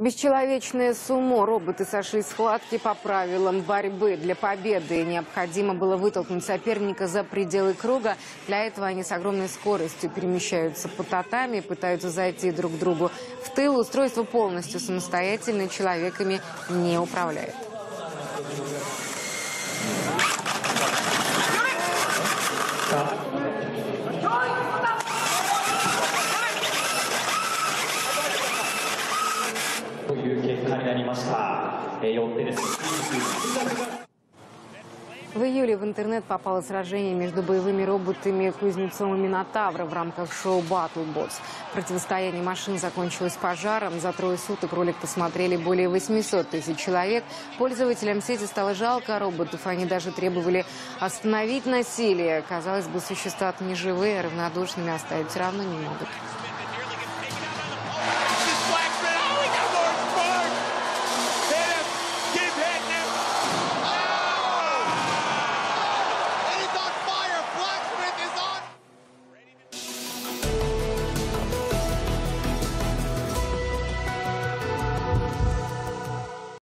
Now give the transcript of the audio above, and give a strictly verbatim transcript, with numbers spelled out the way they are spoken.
Бесчеловечное сумо роботы сошли с схватки по правилам борьбы. Для победы необходимо было вытолкнуть соперника за пределы круга. Для этого они с огромной скоростью перемещаются по татами, пытаются зайти друг другу в тыл. Устройство полностью самостоятельно, человеками не управляет. В июле в интернет попало сражение между боевыми роботами Кузнецова и Минотавра в рамках шоу «Батлбосс». Противостояние машин закончилось пожаром. За трое суток ролик посмотрели более восьмисот тысяч человек. Пользователям сети стало жалко роботов. Они даже требовали остановить насилие. Казалось бы, существа-то неживые, равнодушными оставить все равно не могут.